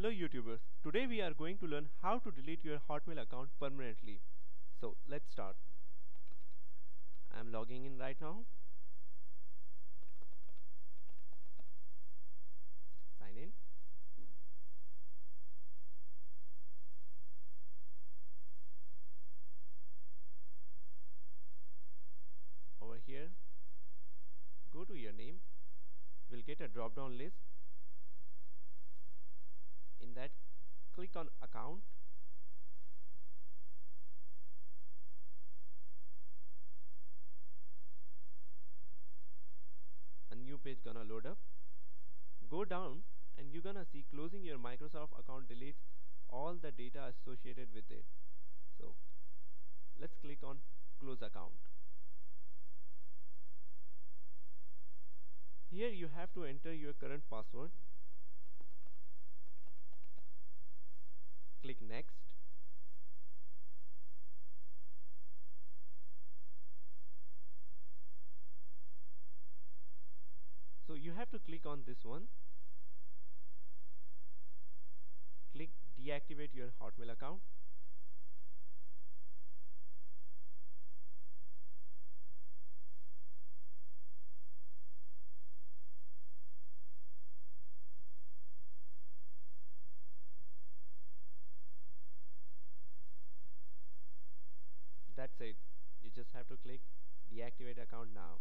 Hello YouTubers, today we are going to learn how to delete your Hotmail account permanently. So let's start. I am logging in right now. Sign in. Over here, go to your name. We'll get a drop down list. In that, click on account, a new page gonna load up. Go down and you're gonna see closing your Microsoft account deletes all the data associated with it. So let's click on close account. Here you have to enter your current password. Click next. So you have to click on this one. Click deactivate your Hotmail account. That's it. You just have to click deactivate account now.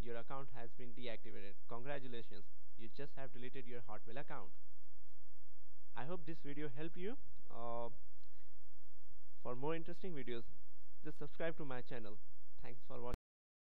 Your account has been deactivated. Congratulations. You just have deleted your Hotmail account. I hope this video helped you. For more interesting videos, just subscribe to my channel. Thanks for watching.